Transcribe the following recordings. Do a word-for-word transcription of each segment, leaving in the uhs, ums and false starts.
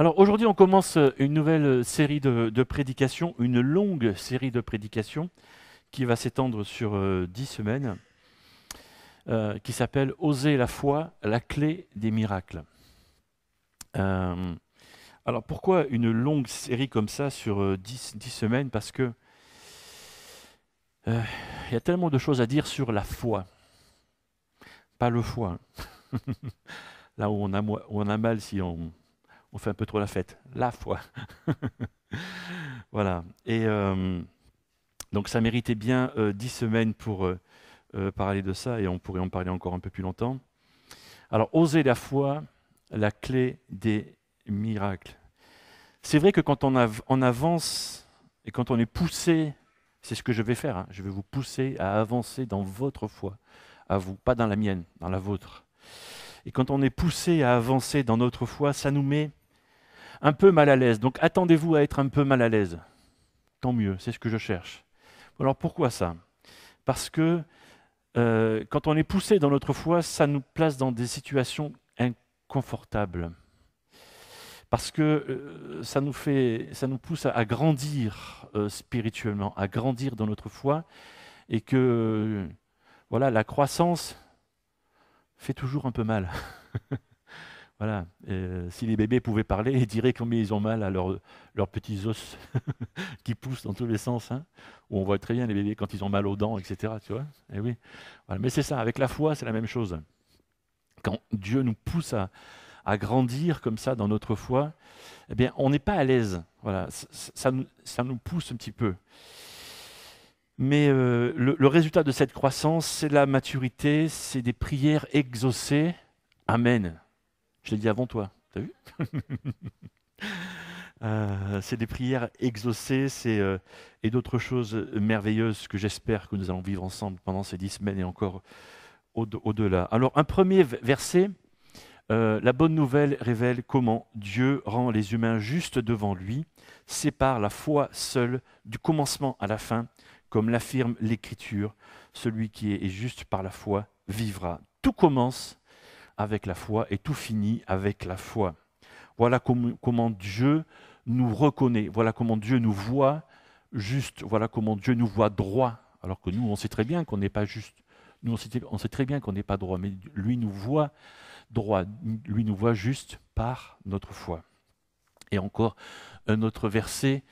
Alors aujourd'hui, on commence une nouvelle série de, de prédications, une longue série de prédications qui va s'étendre sur euh, dix semaines, euh, qui s'appelle « Oser la foi, la clé des miracles euh, ». Alors pourquoi une longue série comme ça sur euh, dix, dix semaines? Parce que il euh, y a tellement de choses à dire sur la foi. Pas le foie. Hein. Là où on a, où on a mal si on... on fait un peu trop la fête, la foi. Voilà. Et euh, donc ça méritait bien euh, dix semaines pour euh, euh, parler de ça, et on pourrait en parler encore un peu plus longtemps. Alors, oser la foi, la clé des miracles. C'est vrai que quand on, av- on avance et quand on est poussé, c'est ce que je vais faire, hein, je vais vous pousser à avancer dans votre foi, à vous, pas dans la mienne, dans la vôtre. Et quand on est poussé à avancer dans notre foi, ça nous met un peu mal à l'aise. Donc attendez-vous à être un peu mal à l'aise. Tant mieux, c'est ce que je cherche. Alors pourquoi ça? Parce que euh, quand on est poussé dans notre foi, ça nous place dans des situations inconfortables. Parce que euh, ça nous fait, ça nous pousse à, à grandir euh, spirituellement, à grandir dans notre foi. Et que euh, voilà, la croissance fait toujours un peu mal. Voilà. Euh, si les bébés pouvaient parler, ils diraient combien ils ont mal à leur, leurs petits os qui poussent dans tous les sens. Hein, où on voit très bien les bébés quand ils ont mal aux dents, et cetera. Tu vois, et oui. Voilà. Mais c'est ça, avec la foi, c'est la même chose. Quand Dieu nous pousse à, à grandir comme ça dans notre foi, eh bien, on n'est pas à l'aise. Voilà. Ça, ça, nous, ça nous pousse un petit peu. Mais euh, le, le résultat de cette croissance, c'est la maturité, c'est des prières exaucées. Amen. Je l'ai dit avant toi, t'as vu? euh, C'est des prières exaucées c'est, euh, et d'autres choses merveilleuses que j'espère que nous allons vivre ensemble pendant ces dix semaines et encore au, au-delà. Alors, un premier verset, euh, la bonne nouvelle révèle comment Dieu rend les humains justes devant lui, sépare la foi seule du commencement à la fin, comme l'affirme l'Écriture, celui qui est juste par la foi vivra. Tout commence avec la foi et tout finit avec la foi. Voilà com- comment Dieu nous reconnaît, voilà comment Dieu nous voit juste, voilà comment Dieu nous voit droit. Alors que nous, on sait très bien qu'on n'est pas juste, nous, on sait, on sait très bien qu'on n'est pas droit, mais lui nous voit droit, lui nous voit juste par notre foi. Et encore un autre verset,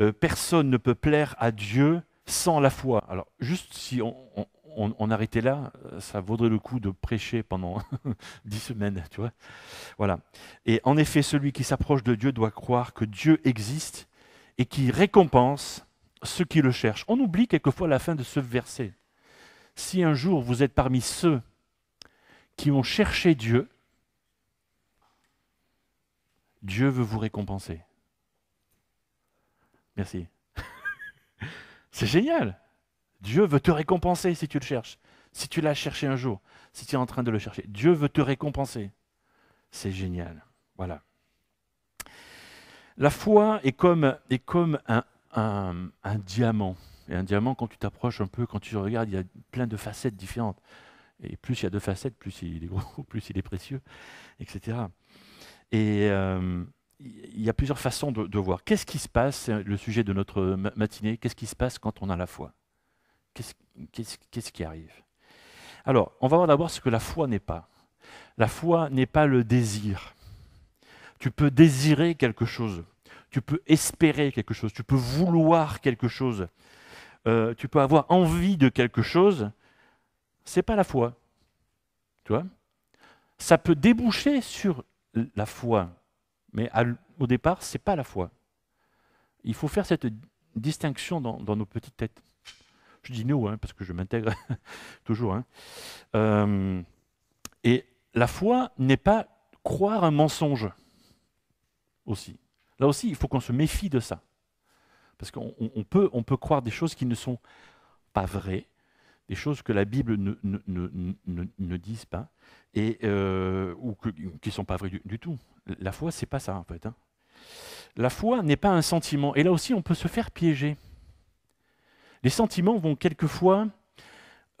euh, « Personne ne peut plaire à Dieu » sans la foi. Alors, juste si on, on, on, on arrêtait là, ça vaudrait le coup de prêcher pendant dix semaines, tu vois. Voilà. Et en effet, celui qui s'approche de Dieu doit croire que Dieu existe et qu'il récompense ceux qui le cherchent. On oublie quelquefois la fin de ce verset. Si un jour vous êtes parmi ceux qui ont cherché Dieu, Dieu veut vous récompenser. Merci. C'est génial. Dieu veut te récompenser si tu le cherches, si tu l'as cherché un jour, si tu es en train de le chercher. Dieu veut te récompenser. C'est génial. Voilà. La foi est comme, est comme un, un, un diamant. Et un diamant, quand tu t'approches un peu, quand tu regardes, il y a plein de facettes différentes. Et plus il y a de facettes, plus il est gros, plus il est précieux, et cetera. Et... Euh, il y a plusieurs façons de, de voir. Qu'est-ce qui se passe, c'est le sujet de notre matinée, qu'est-ce qui se passe quand on a la foi? Qu'est-ce, qu'est-ce, qu'est-ce qui arrive? Alors, on va voir d'abord ce que la foi n'est pas. La foi n'est pas le désir. Tu peux désirer quelque chose, tu peux espérer quelque chose, tu peux vouloir quelque chose, euh, tu peux avoir envie de quelque chose, c'est pas la foi. Tu vois? Ça peut déboucher sur la foi. Mais à, au départ, ce n'est pas la foi. Il faut faire cette distinction dans, dans nos petites têtes. Je dis nous, hein, parce que je m'intègre toujours. Hein. Euh, et la foi n'est pas croire un mensonge aussi. Là aussi, il faut qu'on se méfie de ça. Parce qu'on on peut, on peut croire des choses qui ne sont pas vraies, des choses que la Bible ne, ne, ne, ne, ne dise pas, et, euh, ou que, qui ne sont pas vraies du, du tout. La foi, c'est pas ça, en fait. Hein. La foi n'est pas un sentiment. Et là aussi, on peut se faire piéger. Les sentiments vont quelquefois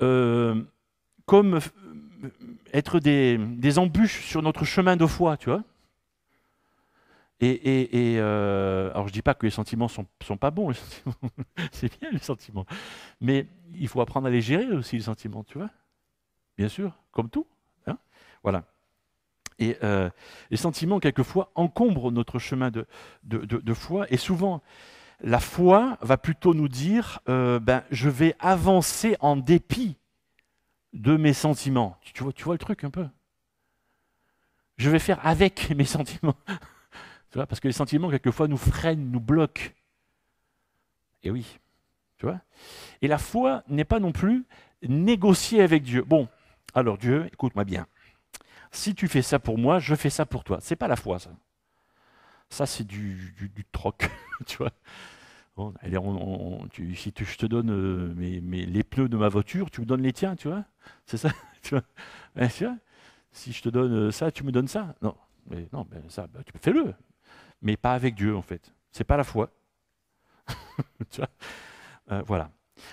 euh, comme être des, des embûches sur notre chemin de foi, tu vois. Et, et, et euh, alors je ne dis pas que les sentiments ne sont, sont pas bons, c'est bien les sentiments, mais il faut apprendre à les gérer aussi les sentiments, tu vois, bien sûr, comme tout, hein, voilà. Et euh, les sentiments, quelquefois, encombrent notre chemin de, de, de, de foi, et souvent, la foi va plutôt nous dire, euh, ben, je vais avancer en dépit de mes sentiments. Tu, tu, vois, tu vois le truc un peu? Je vais faire avec mes sentiments. Tu vois, parce que les sentiments, quelquefois, nous freinent, nous bloquent. Et oui, tu vois. Et la foi n'est pas non plus négocier avec Dieu. Bon, alors Dieu, écoute-moi bien. Si tu fais ça pour moi, je fais ça pour toi. C'est pas la foi, ça. Ça, c'est du, du, du troc, tu vois. Bon, allez, on, on, tu, si tu, je te donne euh, mes, mes, les pneus de ma voiture, tu me donnes les tiens, tu vois. C'est ça, tu vois. Ben, tu vois, si je te donne ça, tu me donnes ça. Non, mais non, ben, ça, ben, tu fais-le. Mais pas avec Dieu, en fait. C'est pas la foi. Tu vois, euh, voilà.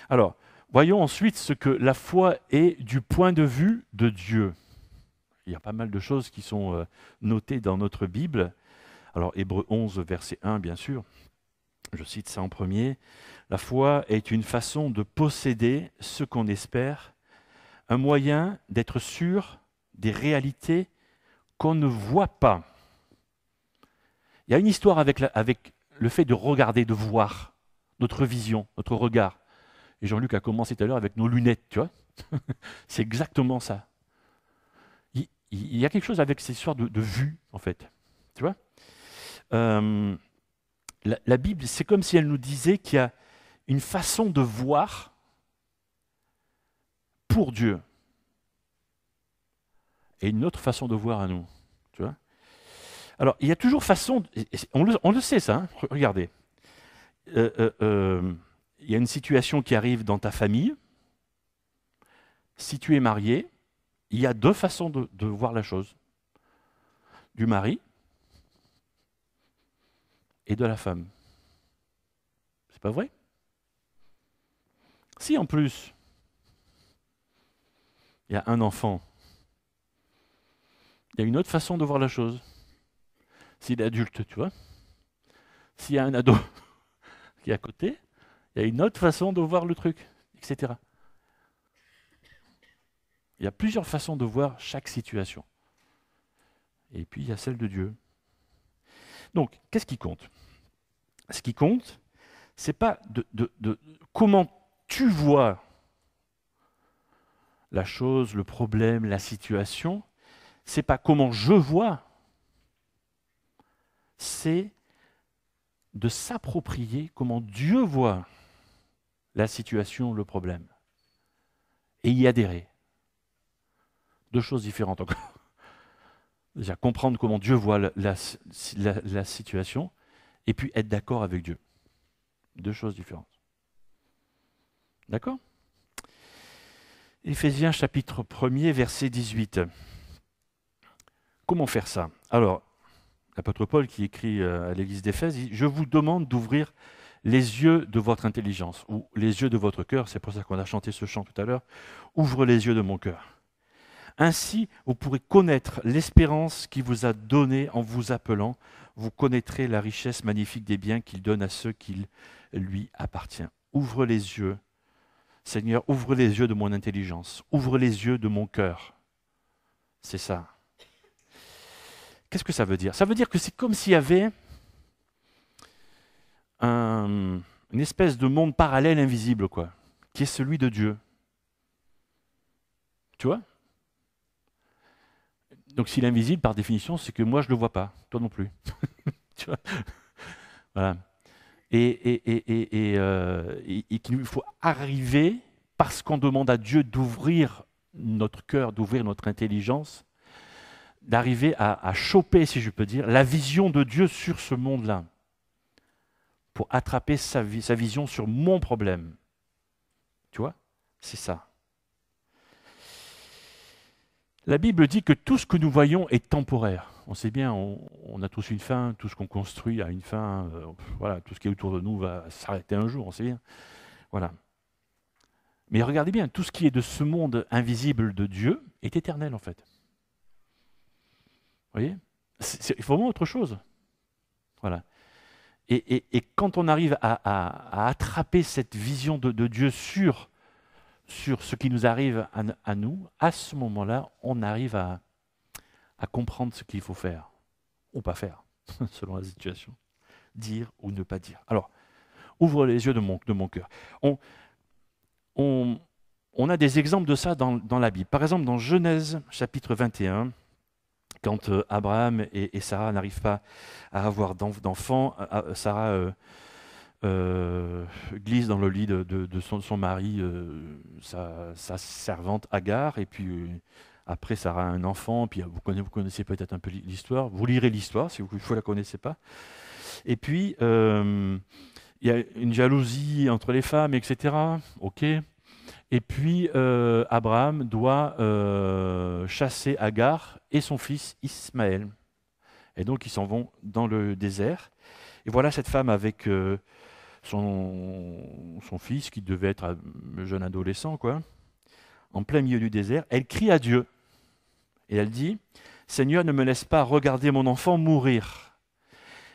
Alors, voyons ensuite ce que la foi est du point de vue de Dieu. Il y a pas mal de choses qui sont euh, notées dans notre Bible. Alors, Hébreux onze, verset un, bien sûr. Je cite ça en premier. La foi est une façon de posséder ce qu'on espère, un moyen d'être sûr des réalités qu'on ne voit pas. Il y a une histoire avec, la, avec le fait de regarder, de voir notre vision, notre regard. Et Jean-Luc a commencé tout à l'heure avec nos lunettes, tu vois. C'est exactement ça. Il, il y a quelque chose avec cette histoire de, de vue, en fait. Tu vois, euh, la, la Bible, c'est comme si elle nous disait qu'il y a une façon de voir pour Dieu et une autre façon de voir à nous. Tu vois, alors, il y a toujours façon, on le, on le sait ça, hein, regardez, euh, euh, euh, il y a une situation qui arrive dans ta famille, si tu es marié, il y a deux façons de, de voir la chose, du mari et de la femme. C'est pas vrai? Si en plus, il y a un enfant, il y a une autre façon de voir la chose. S'il est adulte, tu vois. S'il y a un ado qui est à côté, il y a une autre façon de voir le truc, et cetera. Il y a plusieurs façons de voir chaque situation. Et puis, il y a celle de Dieu. Donc, qu'est-ce qui compte? Ce qui compte, ce n'est pas de, de, de, comment tu vois la chose, le problème, la situation. Ce n'est pas comment je vois. C'est de s'approprier comment Dieu voit la situation, le problème, et y adhérer. Deux choses différentes encore. Déjà, comprendre comment Dieu voit la, la, la, la situation, et puis être d'accord avec Dieu. Deux choses différentes. D'accord? Éphésiens chapitre premier, verset dix-huit. Comment faire ça? Alors, l'apôtre Paul qui écrit à l'église d'Éphèse, il dit « Je vous demande d'ouvrir les yeux de votre intelligence, ou les yeux de votre cœur », c'est pour ça qu'on a chanté ce chant tout à l'heure, « Ouvre les yeux de mon cœur ». Ainsi, vous pourrez connaître l'espérance qu'il vous a donnée en vous appelant. Vous connaîtrez la richesse magnifique des biens qu'il donne à ceux qui lui appartiennent. Ouvre les yeux. Seigneur, ouvre les yeux de mon intelligence. Ouvre les yeux de mon cœur. C'est ça. Qu'est-ce que ça veut dire? Ça veut dire que c'est comme s'il y avait un, une espèce de monde parallèle invisible, quoi, qui est celui de Dieu. Tu vois? Donc, s'il est invisible, par définition, c'est que moi, je ne le vois pas. Toi non plus. Tu vois, voilà. Et, et, et, et, et, euh, et, et qu'il faut arriver, parce qu'on demande à Dieu d'ouvrir notre cœur, d'ouvrir notre intelligence, d'arriver à, à choper, si je peux dire, la vision de Dieu sur ce monde-là, pour attraper sa, sa vision sur mon problème. Tu vois, c'est ça. La Bible dit que tout ce que nous voyons est temporaire. On sait bien, on, on a tous une fin, tout ce qu'on construit a une fin, euh, voilà, tout ce qui est autour de nous va s'arrêter un jour, on sait bien. Voilà. Mais regardez bien, tout ce qui est de ce monde invisible de Dieu est éternel en fait. Vous voyez? C'est, c'est vraiment autre chose. Voilà. Et, et, et quand on arrive à, à, à attraper cette vision de, de Dieu sur, sur ce qui nous arrive à, à nous, à ce moment-là, on arrive à, à comprendre ce qu'il faut faire, ou pas faire, selon la situation. Dire ou ne pas dire. Alors, ouvre les yeux de mon, de mon cœur. On, on, on a des exemples de ça dans, dans la Bible. Par exemple, dans Genèse, chapitre vingt et un, quand euh, Abraham et, et Sarah n'arrivent pas à avoir d'enfants, Sarah euh, euh, glisse dans le lit de, de, de son, son mari, euh, sa, sa servante Agar, et puis euh, après Sarah a un enfant, puis vous connaissez, vous connaissez peut-être un peu l'histoire, vous lirez l'histoire si vous ne la connaissez pas. Et puis, euh, il y a une jalousie entre les femmes, et cetera. Ok. Et puis, euh, Abraham doit euh, chasser Agar et son fils Ismaël. Et donc, ils s'en vont dans le désert. Et voilà cette femme avec euh, son, son fils, qui devait être un jeune adolescent, quoi, en plein milieu du désert. Elle crie à Dieu. Et elle dit, « Seigneur, ne me laisse pas regarder mon enfant mourir. »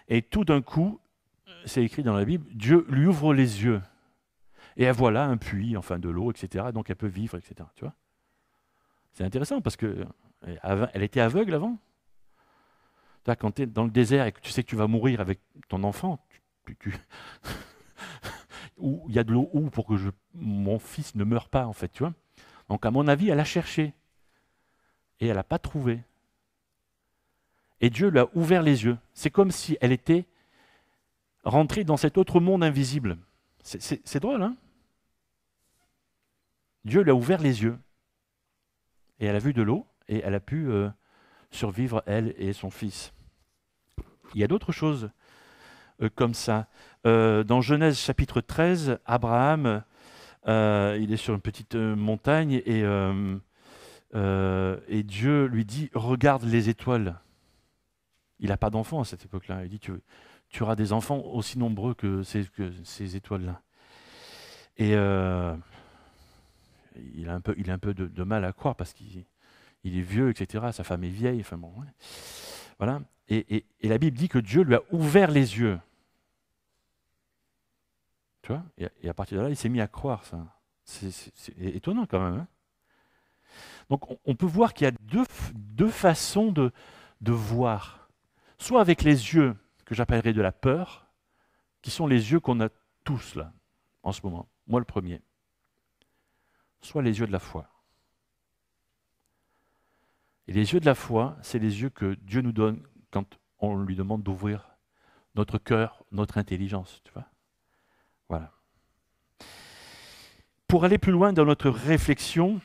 Et tout d'un coup, c'est écrit dans la Bible, Dieu lui ouvre les yeux. Et elle voit là un puits, enfin de l'eau, et cetera. Donc elle peut vivre, et cetera. Tu vois, c'est intéressant parce qu'elle était aveugle avant. Quand tu es dans le désert et que tu sais que tu vas mourir avec ton enfant, tu, tu, tu où il y a de l'eau où pour que je, mon fils ne meure pas, en fait. Tu vois, donc à mon avis, elle a cherché. Et elle n'a pas trouvé. Et Dieu lui a ouvert les yeux. C'est comme si elle était rentrée dans cet autre monde invisible. C'est drôle, hein? Dieu lui a ouvert les yeux. Et elle a vu de l'eau, et elle a pu euh, survivre, elle et son fils. Il y a d'autres choses euh, comme ça. Euh, dans Genèse chapitre treize, Abraham, euh, il est sur une petite euh, montagne, et, euh, euh, et Dieu lui dit, « Regarde les étoiles ». Il n'a pas d'enfants à cette époque-là. Il dit, tu, tu auras des enfants aussi nombreux que ces, que ces étoiles-là. Et euh, il a un peu, il a un peu de, de mal à croire parce qu'il il est vieux, et cetera. Sa femme est vieille. Enfin bon, ouais. Voilà. Et, et, et la Bible dit que Dieu lui a ouvert les yeux. Tu vois, et, et à partir de là, il s'est mis à croire ça. C'est étonnant quand même. Hein, donc on, on peut voir qu'il y a deux, deux façons de, de voir. Soit avec les yeux que j'appellerais de la peur, qui sont les yeux qu'on a tous là, en ce moment, moi le premier. Soit les yeux de la foi. Et les yeux de la foi, c'est les yeux que Dieu nous donne quand on lui demande d'ouvrir notre cœur, notre intelligence, tu vois. Voilà. Pour aller plus loin dans notre réflexion,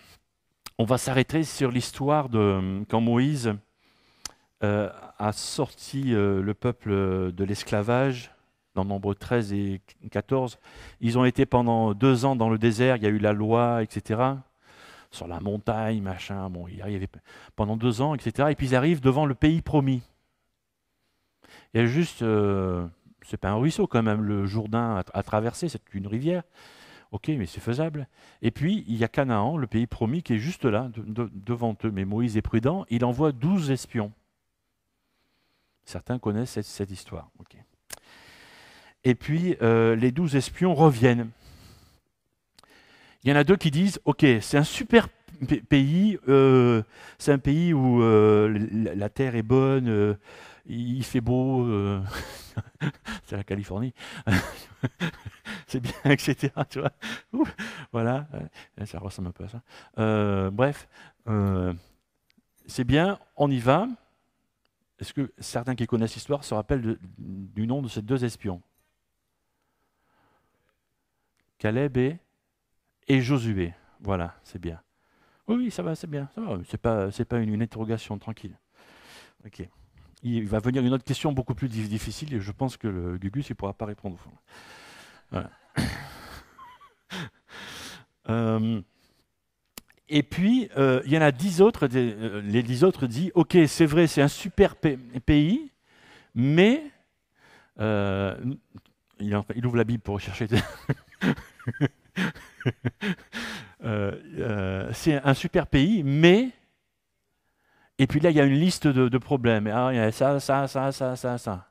on va s'arrêter sur l'histoire de quand Moïse Euh, a sorti euh, le peuple de l'esclavage dans Nombre treize et quatorze. Ils ont été pendant deux ans dans le désert, il y a eu la loi, et cetera. Sur la montagne, machin, bon, ils arrivaient pendant deux ans, et cetera. Et puis ils arrivent devant le pays promis. Il y a juste, euh, c'est pas un ruisseau quand même, le Jourdain à, à traverser, c'est une rivière. Ok, mais c'est faisable. Et puis, il y a Canaan, le pays promis, qui est juste là, de, de, devant eux. Mais Moïse est prudent, il envoie douze espions. Certains connaissent cette, cette histoire. Okay. Et puis, euh, les douze espions reviennent. Il y en a deux qui disent, « Ok, c'est un super pays, euh, c'est un pays où euh, la, la terre est bonne, euh, il fait beau, euh, c'est la Californie, c'est bien, et cetera » Tu vois. Ouh, voilà, ça ressemble un peu à ça. Euh, bref, euh, c'est bien, on y va. Est-ce que certains qui connaissent l'histoire se rappellent de, du nom de ces deux espions? Caleb et, et Josué. Voilà, c'est bien. Oui, oui, ça va, c'est bien. Ce n'est pas, pas une, une interrogation, tranquille. Okay. Il va venir une autre question beaucoup plus difficile et je pense que le Gugus ne pourra pas répondre. Voilà. euh, Et puis, euh, il y en a dix autres, des, euh, les dix autres disent, « Ok, c'est vrai, c'est un super pays, mais... Euh, » il, il ouvre la Bible pour chercher... euh, euh, « C'est un super pays, mais... » Et puis là, il y a une liste de, de problèmes. Ah, il y a ça, ça, ça, ça, ça, ça.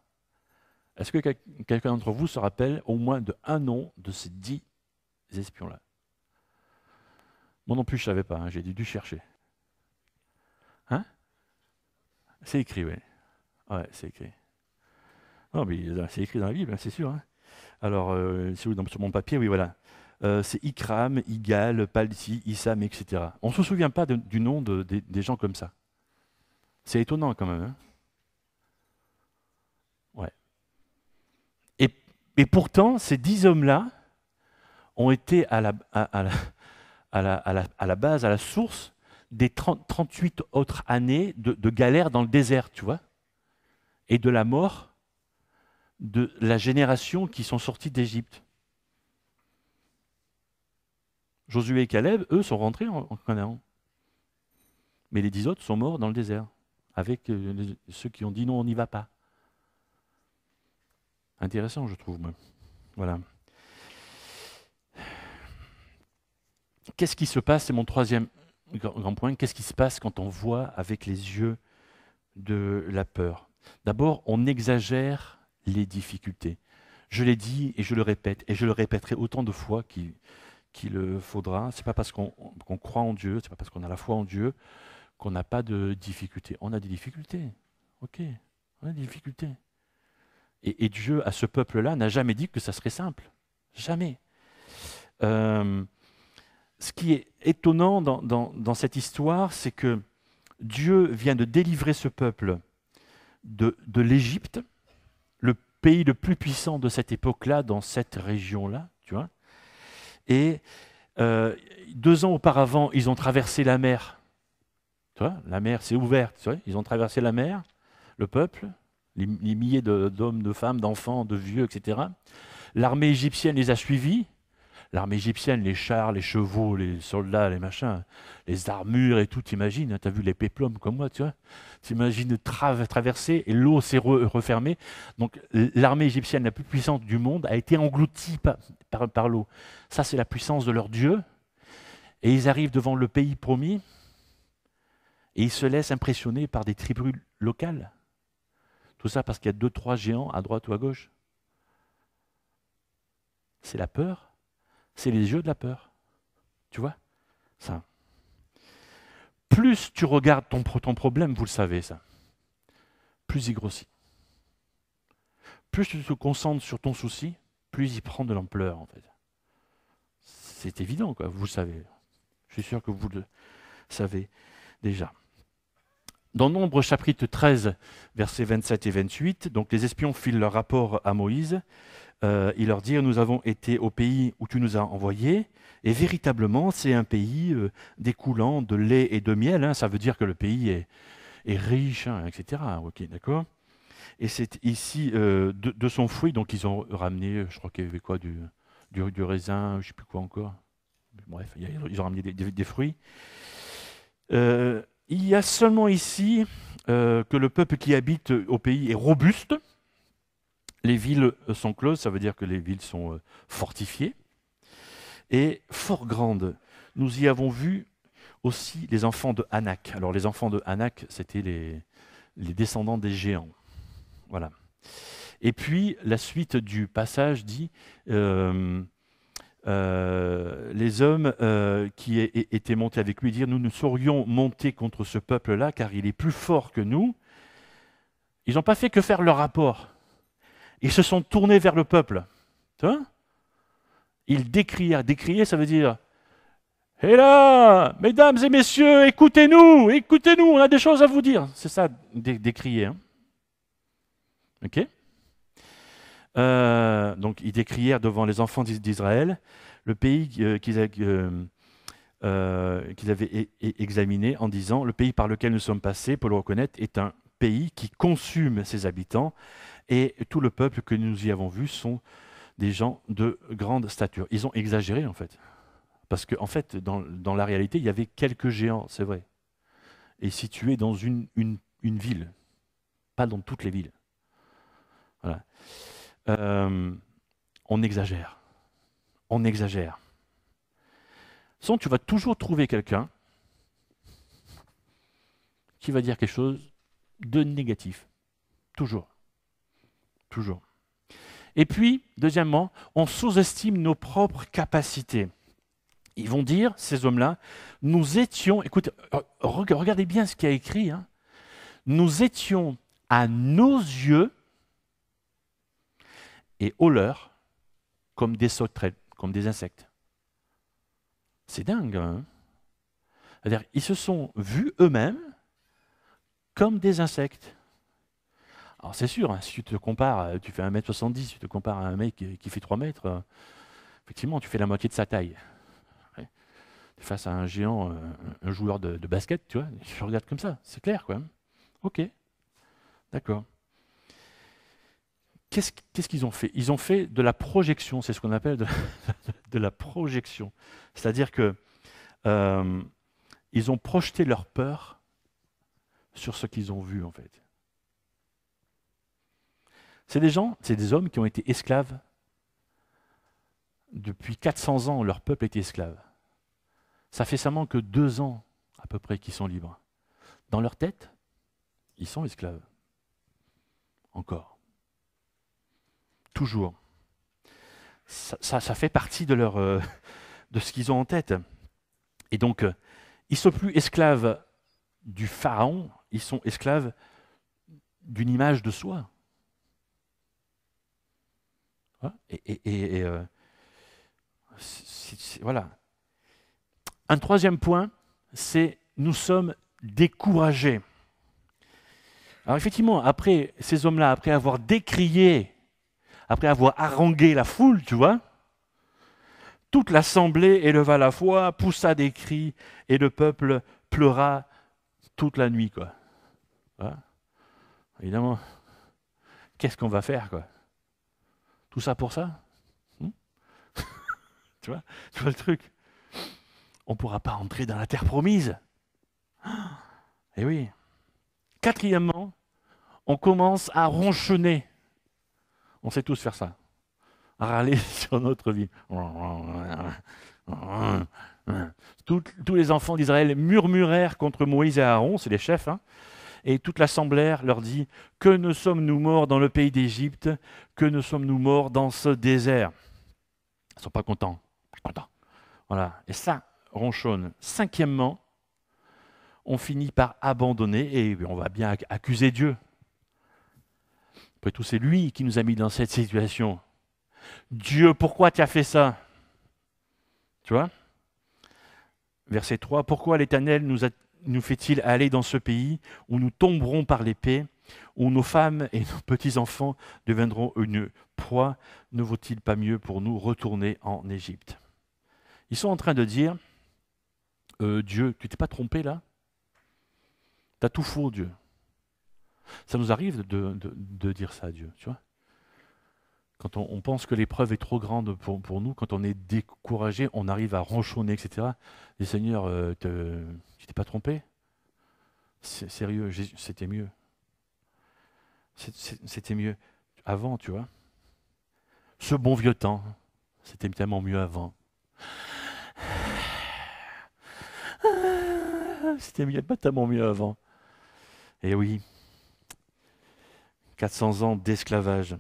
Est-ce que quel quelqu'un d'entre vous se rappelle au moins de un nom de ces dix espions-là? Moi non plus, je ne savais pas, hein, j'ai dû chercher. Hein? C'est écrit, oui. Ouais, c'est écrit. Non, mais c'est écrit dans la Bible, hein, c'est sûr. Hein. Alors, euh, c'est où dans, sur mon papier, oui, voilà. Euh, c'est Ikram, Igal, Palti, Issam, et cetera. On ne se souvient pas de, du nom de, de, des gens comme ça. C'est étonnant quand même. Hein. Ouais. Et, et pourtant, ces dix hommes-là ont été à la, à, à, la, à, la, à, la, à la base, à la source des trente, trente-huit autres années de, de galère dans le désert, tu vois, et de la mort de la génération qui sont sortis d'Égypte. Josué et Caleb, eux, sont rentrés en Canaan. Mais les dix autres sont morts dans le désert, avec les, ceux qui ont dit non, on n'y va pas. Intéressant, je trouve. Voilà. Qu'est-ce qui se passe? C'est mon troisième grand point. Qu'est-ce qui se passe quand on voit avec les yeux de la peur? D'abord, on exagère les difficultés. Je l'ai dit et je le répète, et je le répéterai autant de fois qu'il... qu'il faudra. Ce n'est pas parce qu'on qu'on croit en Dieu, ce n'est pas parce qu'on a la foi en Dieu qu'on n'a pas de difficultés. On a des difficultés, ok, on a des difficultés. Et, et Dieu, à ce peuple-là, n'a jamais dit que ça serait simple, jamais. Euh, ce qui est étonnant dans, dans, dans cette histoire, c'est que Dieu vient de délivrer ce peuple de, de l'Égypte, le pays le plus puissant de cette époque-là, dans cette région-là, tu vois. Et euh, deux ans auparavant, ils ont traversé la mer. Tu vois, la mer s'est ouverte. Tu vois, ils ont traversé la mer, le peuple, les, les milliers d'hommes, de, de femmes, d'enfants, de vieux, et cetera. L'armée égyptienne les a suivis. L'armée égyptienne, les chars, les chevaux, les soldats, les machins, les armures et tout, t'imagines, hein, t'as vu les péplums comme moi, tu vois, t'imagines tra traverser et l'eau s'est re refermée. Donc l'armée égyptienne la plus puissante du monde a été engloutie par, par, par l'eau. Ça, c'est la puissance de leur Dieu. Et ils arrivent devant le pays promis et ils se laissent impressionner par des tribus locales. Tout ça parce qu'il y a deux, trois géants à droite ou à gauche. C'est la peur. C'est les yeux de la peur. Tu vois ça. Plus tu regardes ton, ton problème, vous le savez ça, plus il grossit. Plus tu te concentres sur ton souci, plus il prend de l'ampleur en fait. C'est évident, quoi, vous le savez. Je suis sûr que vous le savez déjà. Dans Nombre chapitre treize, versets vingt-sept et vingt-huit, donc les espions filent leur rapport à Moïse. Euh, ils leur dirent « Nous avons été au pays où tu nous as envoyés, et véritablement c'est un pays euh, découlant de lait et de miel. Hein, » ça veut dire que le pays est, est riche, hein, et cetera. Ok, d'accord. Et c'est ici euh, de, de son fruit, donc ils ont ramené, je crois qu'il y avait quoi, du, du, du raisin, je ne sais plus quoi encore. Bref, ils ont ramené des, des, des fruits. Euh, Il y a seulement ici euh, que le peuple qui habite au pays est robuste. Les villes sont closes, ça veut dire que les villes sont euh, fortifiées. Et fort grandes. Nous y avons vu aussi les enfants de Anak. Alors les enfants de Anak, c'était les, les descendants des géants. Voilà. Et puis la suite du passage dit... Euh, Euh, les hommes euh, qui étaient montés avec lui dirent « Nous ne saurions monter contre ce peuple-là, car il est plus fort que nous. » Ils n'ont pas fait que faire leur rapport. Ils se sont tournés vers le peuple. Hein? Ils décrièrent. Décrier, ça veut dire « Hé là, mesdames et messieurs, écoutez-nous, écoutez-nous, on a des choses à vous dire. » C'est ça, décrier. Hein? Ok. Euh, donc ils décrièrent devant les enfants d'Israël le pays euh, qu'ils euh, euh, qu'ils avaient examiné en disant « Le pays par lequel nous sommes passés, pour le reconnaître, est un pays qui consume ses habitants et tout le peuple que nous y avons vu sont des gens de grande stature. » Ils ont exagéré en fait, parce qu'en en fait dans, dans la réalité il y avait quelques géants, c'est vrai, et situés dans une, une, une ville, pas dans toutes les villes. Voilà. Euh, on exagère, on exagère. Sinon, tu vas toujours trouver quelqu'un qui va dire quelque chose de négatif, toujours, toujours. Et puis, deuxièmement, on sous-estime nos propres capacités. Ils vont dire, ces hommes-là, nous étions, écoutez, regardez bien ce qu'il y a écrit, hein, nous étions à nos yeux et aux leurs comme des sauterelles, comme des insectes. C'est dingue, hein, c'est-à-dire, ils se sont vus eux-mêmes comme des insectes. Alors c'est sûr, hein, si tu te compares, tu fais un mètre soixante-dix, si tu te compares à un mec qui, qui fait trois mètres, euh, effectivement, tu fais la moitié de sa taille. Ouais. Tu es face à un géant, euh, un joueur de, de basket, tu vois, tu regardes comme ça, c'est clair, quoi. Ok, d'accord. Qu'est-ce qu'est-ce qu'ils ont fait? Ils ont fait de la projection, c'est ce qu'on appelle de, de la projection. C'est-à-dire que euh, ils ont projeté leur peur sur ce qu'ils ont vu, en fait. C'est des gens, c'est des hommes qui ont été esclaves. Depuis quatre cents ans, leur peuple était esclave. Ça fait seulement que deux ans, à peu près, qu'ils sont libres. Dans leur tête, ils sont esclaves. Encore. Toujours. Ça, ça, ça fait partie de, leur, euh, de ce qu'ils ont en tête. Et donc, euh, ils ne sont plus esclaves du pharaon, ils sont esclaves d'une image de soi. Et, et, et, et euh, c'est, c'est, voilà. Un troisième point, c'est nous sommes découragés. Alors effectivement, après ces hommes-là, après avoir décrié, après avoir harangué la foule, tu vois, toute l'assemblée éleva la voix, poussa des cris, et le peuple pleura toute la nuit, quoi. Voilà. Évidemment, qu'est-ce qu'on va faire, quoi? Tout ça pour ça, hmm tu vois, tu vois le truc. On ne pourra pas entrer dans la terre promise. Eh oui. Quatrièmement, on commence à ronchonner. On sait tous faire ça. À râler sur notre vie. Tout, tous les enfants d'Israël murmurèrent contre Moïse et Aaron, c'est les chefs, hein. Et toute l'assemblée leur dit « Que ne sommes-nous morts dans le pays d'Égypte? Que ne sommes-nous morts dans ce désert ?» Ils ne sont pas contents. contents. Voilà. Et ça ronchonne. Cinquièmement, on finit par abandonner et on va bien accuser Dieu. Après tout, c'est lui qui nous a mis dans cette situation. « Dieu, pourquoi tu as fait ça ?» Tu vois? Verset trois, « Pourquoi l'Éternel nous a... nous fait-il aller dans ce pays où nous tomberons par l'épée, où nos femmes et nos petits-enfants deviendront une proie? Ne vaut-il pas mieux pour nous retourner en Égypte ?» Ils sont en train de dire euh, « Dieu, tu t'es pas trompé là? T'as tout faux, Dieu. » Ça nous arrive de, de, de dire ça à Dieu, tu vois. Quand on, on pense que l'épreuve est trop grande pour, pour nous, quand on est découragé, on arrive à ronchonner, et cetera. Et Seigneur, euh, te... tu t'es pas trompé? C'est sérieux, c'était mieux. C'était mieux avant, tu vois. Ce bon vieux temps, c'était tellement mieux avant. C'était pas tellement mieux avant. Et oui, quatre cents ans d'esclavage.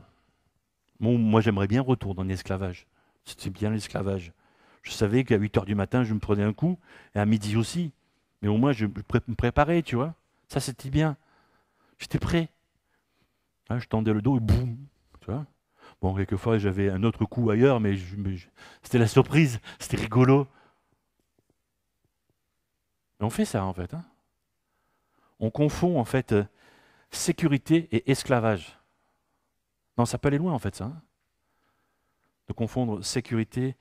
Bon, moi, j'aimerais bien retourner en esclavage. C'était bien l'esclavage. Je savais qu'à huit heures du matin, je me prenais un coup, et à midi aussi. Mais au moins, je me préparais, tu vois. Ça, c'était bien. J'étais prêt. Hein, je tendais le dos et boum, tu vois. Bon, quelquefois, j'avais un autre coup ailleurs, mais, mais c'était la surprise. C'était rigolo. Mais on fait ça, en fait. Hein. On confond, en fait, euh, sécurité et esclavage. Non, ça peut aller loin, en fait, ça. Hein. De confondre sécurité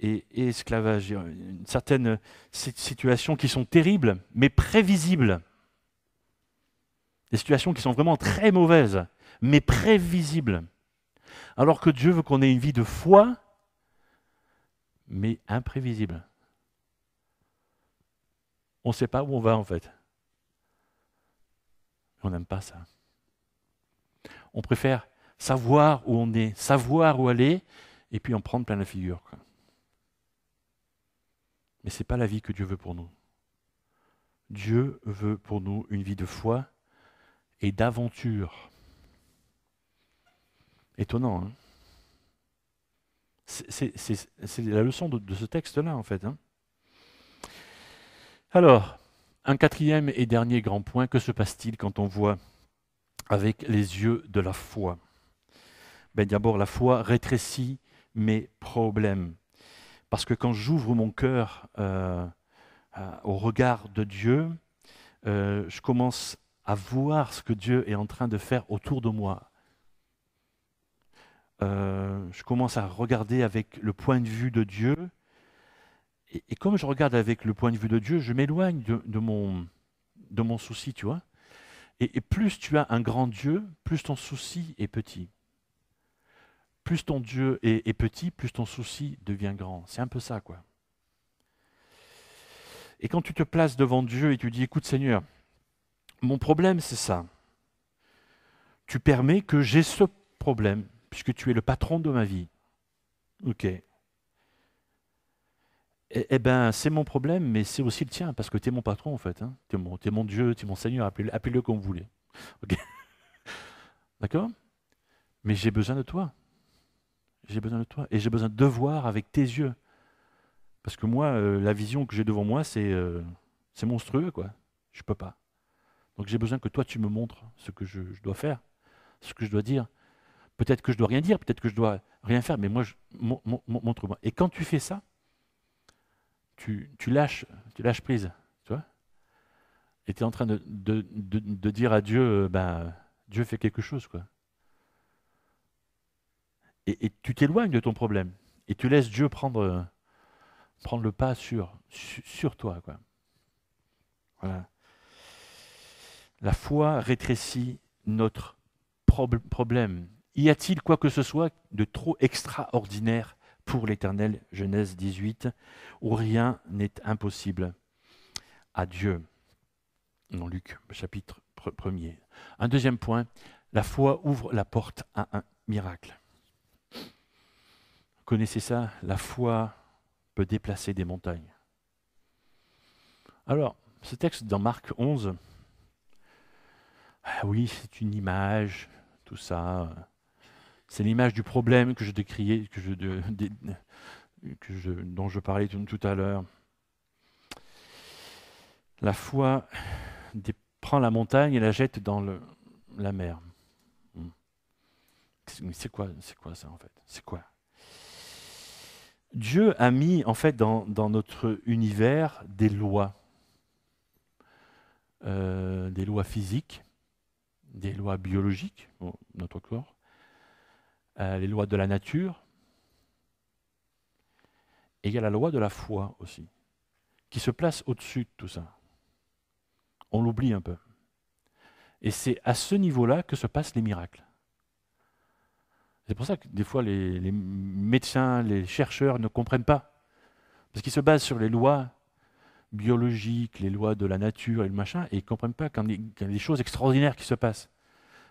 et esclavage, certaines situations qui sont terribles, mais prévisibles. Des situations qui sont vraiment très mauvaises, mais prévisibles. Alors que Dieu veut qu'on ait une vie de foi, mais imprévisible. On ne sait pas où on va, en fait. On n'aime pas ça. On préfère savoir où on est, savoir où aller, et puis en prendre plein la figure, quoi. Mais ce n'est pas la vie que Dieu veut pour nous. Dieu veut pour nous une vie de foi et d'aventure. Étonnant, hein? C'est la leçon de, de ce texte-là, en fait. Hein. Alors, un quatrième et dernier grand point, que se passe-t-il quand on voit avec les yeux de la foi? Ben, d'abord, la foi rétrécit mes problèmes. Parce que quand j'ouvre mon cœur euh, euh, au regard de Dieu, euh, je commence à voir ce que Dieu est en train de faire autour de moi. Euh, je commence à regarder avec le point de vue de Dieu. Et, et comme je regarde avec le point de vue de Dieu, je m'éloigne de, de, mon, de mon souci, tu vois. Et, et plus tu as un grand Dieu, plus ton souci est petit. Plus ton Dieu est, est petit, plus ton souci devient grand. C'est un peu ça, quoi. Et quand tu te places devant Dieu et tu dis, écoute Seigneur, mon problème c'est ça. Tu permets que j'ai ce problème, puisque tu es le patron de ma vie. Ok. Eh bien, c'est mon problème, mais c'est aussi le tien, parce que tu es mon patron en fait. Hein. Tu es mon, t'es mon Dieu, tu es mon Seigneur, appelez-le, appelez-le comme vous voulez. Okay. D'accord ? Mais j'ai besoin de toi. J'ai besoin de toi. Et j'ai besoin de voir avec tes yeux. Parce que moi, euh, la vision que j'ai devant moi, c'est euh, c'est monstrueux, quoi. Je ne peux pas. Donc j'ai besoin que toi, tu me montres ce que je, je dois faire, ce que je dois dire. Peut-être que je ne dois rien dire, peut-être que je ne dois rien faire, mais moi, mon, mon, mon, montre-moi. Et quand tu fais ça, tu, tu, lâches, tu lâches prise, tu vois. Et tu es en train de, de, de, de dire à Dieu, euh, ben, Dieu fait quelque chose, quoi. Et, et tu t'éloignes de ton problème. Et tu laisses Dieu prendre, prendre le pas sur, sur, sur toi, quoi. Voilà. La foi rétrécit notre prob- problème. Y a-t-il quoi que ce soit de trop extraordinaire pour l'Éternel, Genèse dix-huit, où rien n'est impossible à Dieu. Dans Luc, chapitre premier. Un deuxième point, la foi ouvre la porte à un miracle. Vous connaissez ça? La foi peut déplacer des montagnes. Alors, ce texte dans Marc onze, ah oui, c'est une image, tout ça. C'est l'image du problème que je décriais, que je, de, de, que je, dont je parlais tout, tout à l'heure. La foi des, prend la montagne et la jette dans le, la mer. C'est quoi, c'est quoi ça en fait? C'est quoi? Dieu a mis en fait dans, dans notre univers des lois, euh, des lois physiques, des lois biologiques, bon, notre corps, euh, les lois de la nature, et il y a la loi de la foi aussi, qui se place au-dessus de tout ça. On l'oublie un peu. Et c'est à ce niveau-là que se passent les miracles. C'est pour ça que des fois les, les médecins, les chercheurs ne comprennent pas. Parce qu'ils se basent sur les lois biologiques, les lois de la nature et le machin, et ils ne comprennent pas quand il y a des choses extraordinaires qui se passent.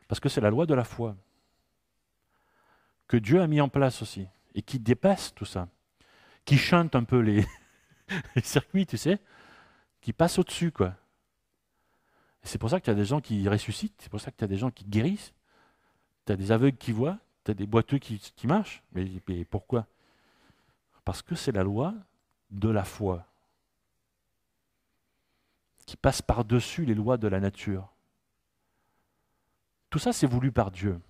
Parce que c'est la loi de la foi que Dieu a mis en place aussi, et qui dépasse tout ça, qui chante un peu les, les circuits, tu sais, qui passe au-dessus, quoi. C'est pour ça que tu as des gens qui ressuscitent, c'est pour ça que tu as des gens qui guérissent, tu as des aveugles qui voient, tu as des boiteux qui, qui marchent, mais, mais pourquoi? Parce que c'est la loi de la foi qui passe par-dessus les lois de la nature. Tout ça, c'est voulu par Dieu.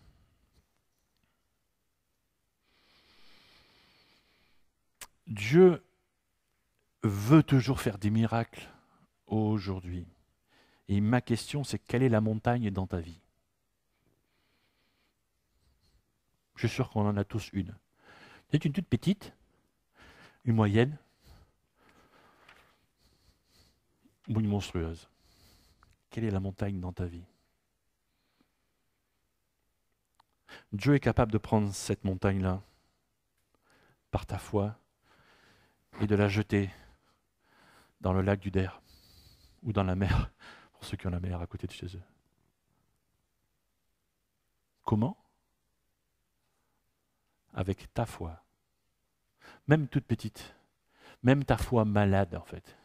Dieu veut toujours faire des miracles aujourd'hui. Et ma question, c'est quelle est la montagne dans ta vie? Je suis sûr qu'on en a tous une. C'est une toute petite, une moyenne, ou une monstrueuse. Quelle est la montagne dans ta vie? Dieu est capable de prendre cette montagne-là, par ta foi, et de la jeter dans le lac du Der, ou dans la mer, pour ceux qui ont la mer à côté de chez eux. Comment? Avec ta foi, même toute petite, même ta foi malade en fait.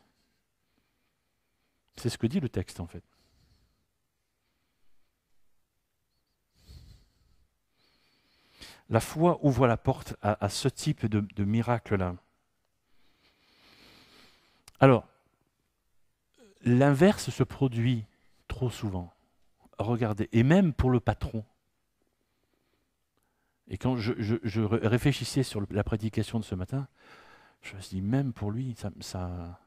C'est ce que dit le texte en fait. La foi ouvre la porte à, à ce type de, de miracle-là. Alors, l'inverse se produit trop souvent. Regardez, et même pour le patron. Et quand je, je, je réfléchissais sur la prédication de ce matin, je me suis dit, même pour lui, ça, ça,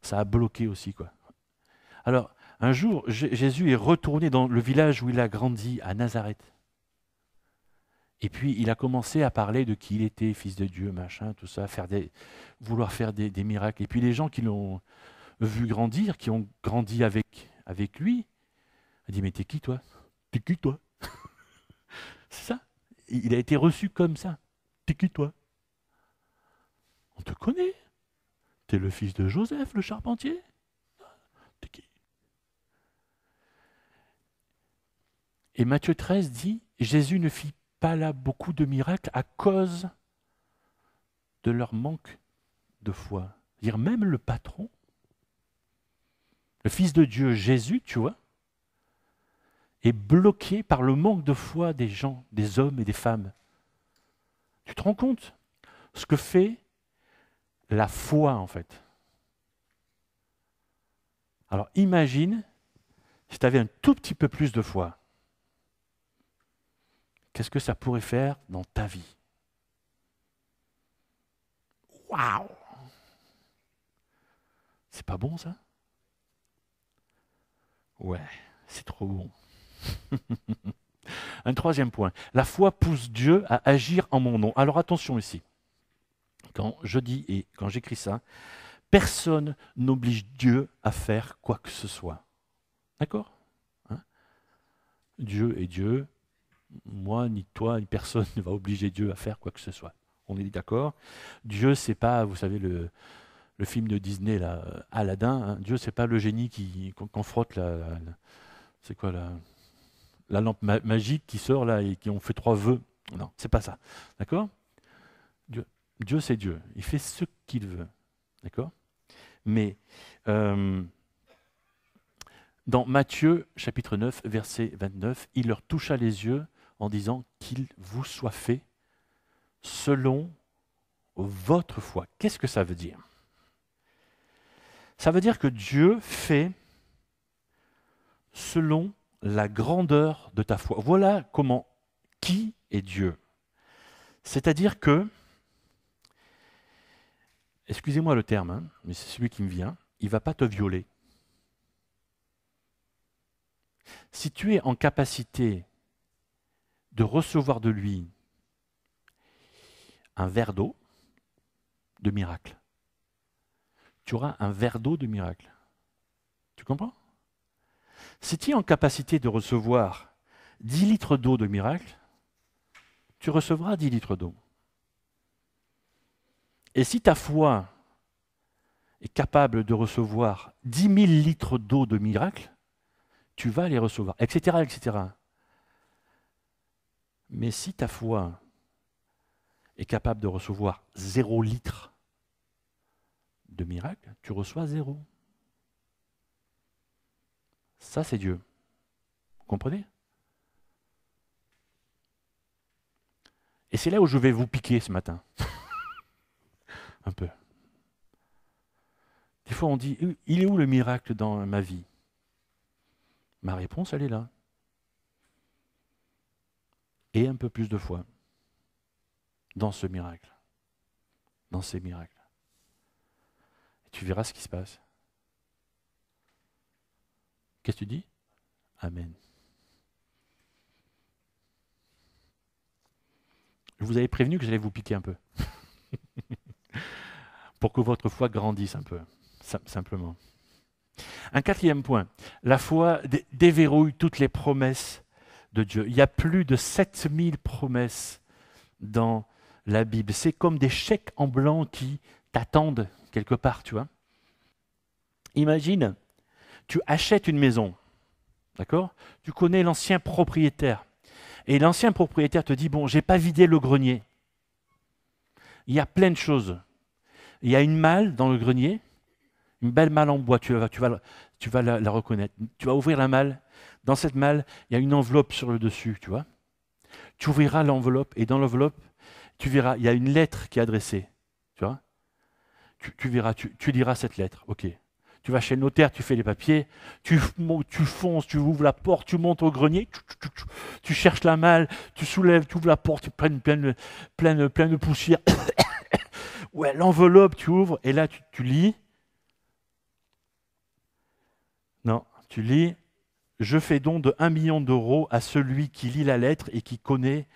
ça a bloqué aussi, quoi. Alors, un jour, Jésus est retourné dans le village où il a grandi, à Nazareth. Et puis, il a commencé à parler de qui il était, fils de Dieu, machin, tout ça, faire des, vouloir faire des, des miracles. Et puis, les gens qui l'ont vu grandir, qui ont grandi avec, avec lui, ont dit, mais t'es qui, toi? T'es qui, toi? C'est ça. Il a été reçu comme ça. T'es qui, toi? On te connaît. T'es le fils de Joseph, le charpentier. T'es qui? Et Matthieu treize dit, Jésus ne fit pas là beaucoup de miracles à cause de leur manque de foi. C'est-à-dire même le patron, le fils de Dieu Jésus, tu vois, est bloqué par le manque de foi des gens, des hommes et des femmes. Tu te rends compte ce que fait la foi, en fait. Alors imagine si tu avais un tout petit peu plus de foi. Qu'est-ce que ça pourrait faire dans ta vie? Waouh! C'est pas bon, ça? Ouais, c'est trop bon. Un troisième point. La foi pousse Dieu à agir en mon nom. Alors attention ici. Quand je dis et quand j'écris ça, personne n'oblige Dieu à faire quoi que ce soit. D'accord? Hein? Dieu est Dieu. Moi, ni toi, ni personne ne va obliger Dieu à faire quoi que ce soit. On est d'accord? Dieu, c'est pas, vous savez, le, le film de Disney, là, Aladdin. Hein? Dieu, c'est pas le génie qui, qu'on frotte la, la, la, c'est quoi la, la lampe ma- magique qui sort là et qui on fait trois vœux. Non, c'est pas ça. D'accord? Dieu, Dieu c'est Dieu. Il fait ce qu'il veut. D'accord? Mais euh, dans Matthieu, chapitre neuf, verset vingt-neuf, il leur toucha les yeux en disant qu'il vous soit fait selon votre foi. Qu'est-ce que ça veut dire? Ça veut dire que Dieu fait selon la grandeur de ta foi. Voilà comment, qui est Dieu. C'est-à-dire que, excusez-moi le terme, hein, mais c'est celui qui me vient, il ne va pas te violer. Si tu es en capacité de recevoir de lui un verre d'eau de miracle, tu auras un verre d'eau de miracle. Tu comprends? Si tu es en capacité de recevoir dix litres d'eau de miracle, tu recevras dix litres d'eau. Et si ta foi est capable de recevoir dix mille litres d'eau de miracle, tu vas les recevoir, et cetera, et cetera. Mais si ta foi est capable de recevoir zéro litre de miracle, tu reçois zéro. Ça, c'est Dieu. Vous comprenez? Et c'est là où je vais vous piquer ce matin. Un peu. Des fois, on dit, il est où le miracle dans ma vie? Ma réponse, elle est là. Et un peu plus de foi dans ce miracle. Dans ces miracles. Et tu verras ce qui se passe. Qu'est-ce que tu dis? Amen. Je vous avais prévenu que j'allais vous piquer un peu. Pour que votre foi grandisse un peu, simplement. Un quatrième point. La foi dé- déverrouille toutes les promesses de Dieu. Il y a plus de sept mille promesses dans la Bible. C'est comme des chèques en blanc qui t'attendent quelque part, tu vois. Imagine... Tu achètes une maison, d'accord? Tu connais l'ancien propriétaire. Et l'ancien propriétaire te dit, bon, j'ai pas vidé le grenier. Il y a plein de choses. Il y a une malle dans le grenier, une belle malle en bois, tu vas, tu vas, tu vas la, la reconnaître. Tu vas ouvrir la malle. Dans cette malle, il y a une enveloppe sur le dessus, tu vois? Tu ouvriras l'enveloppe et dans l'enveloppe, tu verras, il y a une lettre qui est adressée. Tu vois? Tu, tu verras, tu, tu liras cette lettre. Ok. Tu vas chez le notaire, tu fais les papiers, tu, tu fonces, tu ouvres la porte, tu montes au grenier, tu, tu, tu, tu cherches la malle, tu soulèves, tu ouvres la porte, tu pleines pleine, pleine, pleine de poussière. Ouais, l'enveloppe, tu ouvres et là, tu, tu lis. Non, tu lis. Je fais don de un million d'euros à celui qui lit la lettre et qui connaît,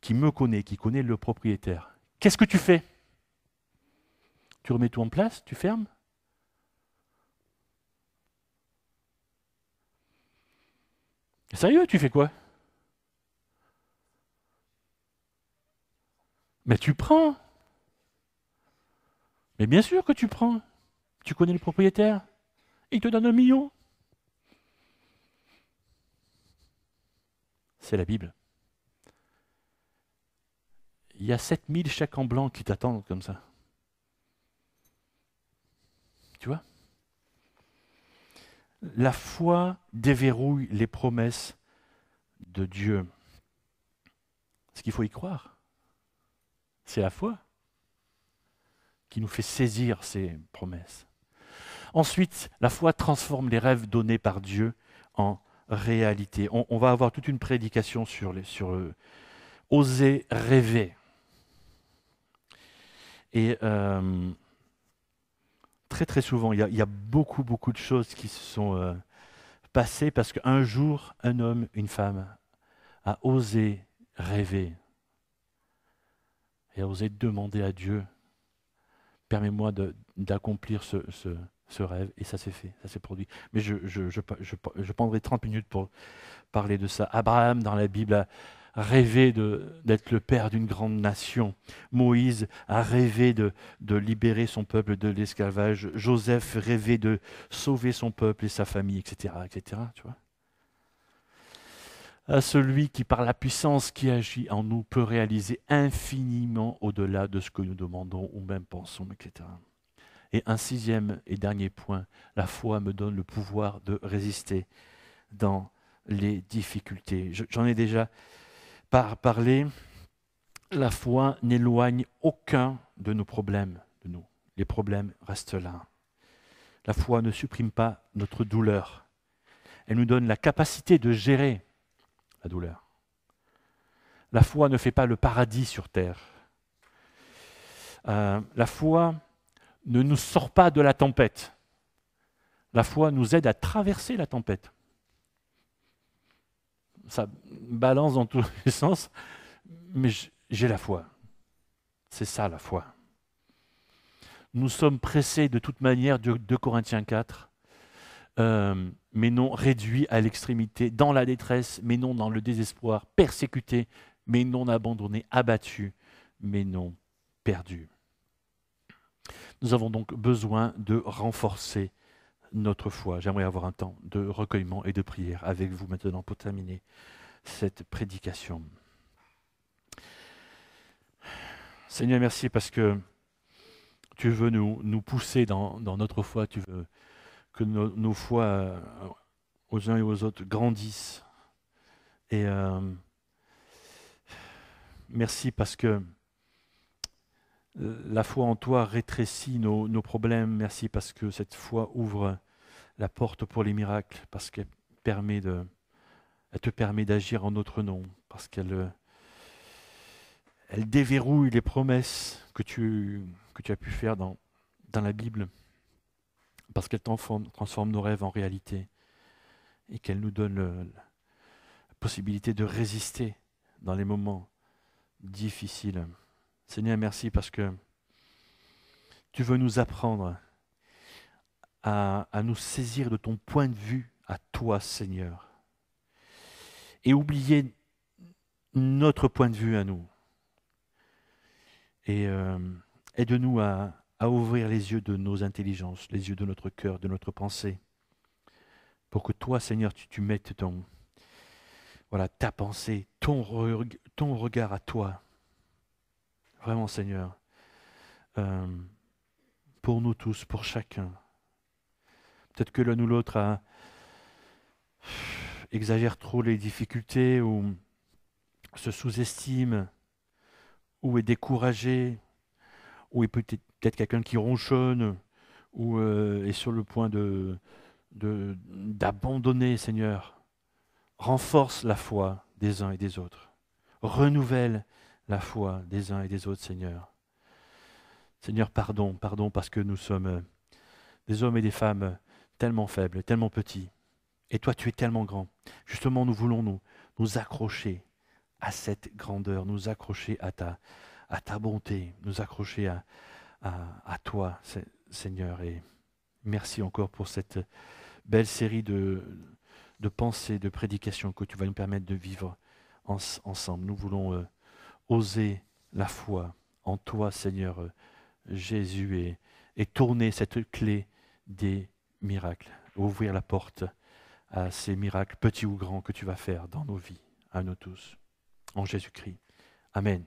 qui me connaît, qui connaît le propriétaire. Qu'est-ce que tu fais? Tu remets tout en place, tu fermes? Sérieux, tu fais quoi? Mais tu prends. Mais bien sûr que tu prends. Tu connais le propriétaire. Il te donne un million. C'est la Bible. Il y a sept mille chèques en blanc qui t'attendent comme ça. Tu vois ? La foi déverrouille les promesses de Dieu. Ce qu'il faut y croire, c'est la foi qui nous fait saisir ces promesses. Ensuite, la foi transforme les rêves donnés par Dieu en réalité. On, on va avoir toute une prédication sur, les, sur le, oser rêver. Et... Euh, Très très souvent, il y a, il y a beaucoup beaucoup de choses qui se sont euh, passées parce qu'un jour, un homme, une femme a osé rêver et a osé demander à Dieu, permets-moi d'accomplir ce, ce, ce rêve. Et ça s'est fait, ça s'est produit. Mais je, je, je, je, je prendrai trente minutes pour parler de ça. Abraham, dans la Bible, a rêvé d'être le père d'une grande nation. Moïse a rêvé de, de libérer son peuple de l'esclavage. Joseph rêvait de sauver son peuple et sa famille, et cetera, et cetera. Tu vois ? À celui qui, par la puissance qui agit en nous, peut réaliser infiniment au-delà de ce que nous demandons ou même pensons, et cetera. Et un sixième et dernier point, la foi me donne le pouvoir de résister dans les difficultés. J'en ai déjà... Par parler, la foi n'éloigne aucun de nos problèmes de nous. Les problèmes restent là. La foi ne supprime pas notre douleur. Elle nous donne la capacité de gérer la douleur. La foi ne fait pas le paradis sur terre. Euh, la foi ne nous sort pas de la tempête. La foi nous aide à traverser la tempête. Ça balance dans tous les sens, mais j'ai la foi. C'est ça la foi. Nous sommes pressés de toute manière, de deux Corinthiens quatre, euh, mais non réduits à l'extrémité, dans la détresse, mais non dans le désespoir, persécutés, mais non abandonnés, abattus, mais non perdus. Nous avons donc besoin de renforcer notre foi. J'aimerais avoir un temps de recueillement et de prière avec vous maintenant pour terminer cette prédication. Seigneur, merci parce que tu veux nous, nous pousser dans, dans notre foi, tu veux que nos, nos foi aux uns et aux autres grandissent. Et euh, merci parce que la foi en toi rétrécit nos, nos problèmes. Merci parce que cette foi ouvre la porte pour les miracles, parce qu'elle permet de, elle te permet d'agir en notre nom, parce qu'elle elle déverrouille les promesses que tu, que tu as pu faire dans, dans la Bible, parce qu'elle transforme nos rêves en réalité et qu'elle nous donne le, la possibilité de résister dans les moments difficiles. Seigneur, merci parce que tu veux nous apprendre à, à nous saisir de ton point de vue à toi, Seigneur, et oublier notre point de vue à nous. Et euh, aide-nous à, à ouvrir les yeux de nos intelligences, les yeux de notre cœur, de notre pensée, pour que toi, Seigneur, tu, tu mettes ton, voilà, ta pensée, ton, re, ton regard à toi. Vraiment, Seigneur, euh, pour nous tous, pour chacun. Peut-être que l'un ou l'autre a... exagère trop les difficultés ou se sous-estime, ou est découragé, ou est peut-être quelqu'un qui ronchonne, ou euh, est sur le point de, de, d'abandonner, Seigneur, renforce la foi des uns et des autres. Renouvelle la foi des uns et des autres, Seigneur. Seigneur, pardon, pardon, parce que nous sommes des hommes et des femmes tellement faibles, tellement petits. Et toi, tu es tellement grand. Justement, nous voulons nous, nous accrocher à cette grandeur, nous accrocher à ta, à ta bonté, nous accrocher à, à, à toi, Seigneur. Et merci encore pour cette belle série de, de pensées, de prédications que tu vas nous permettre de vivre en, ensemble. Nous voulons euh, oser la foi en toi, Seigneur euh, Jésus, et, et tourner cette clé des miracles, ouvrir la porte à ces miracles, petits ou grands, que tu vas faire dans nos vies, à nous tous. En Jésus-Christ. Amen.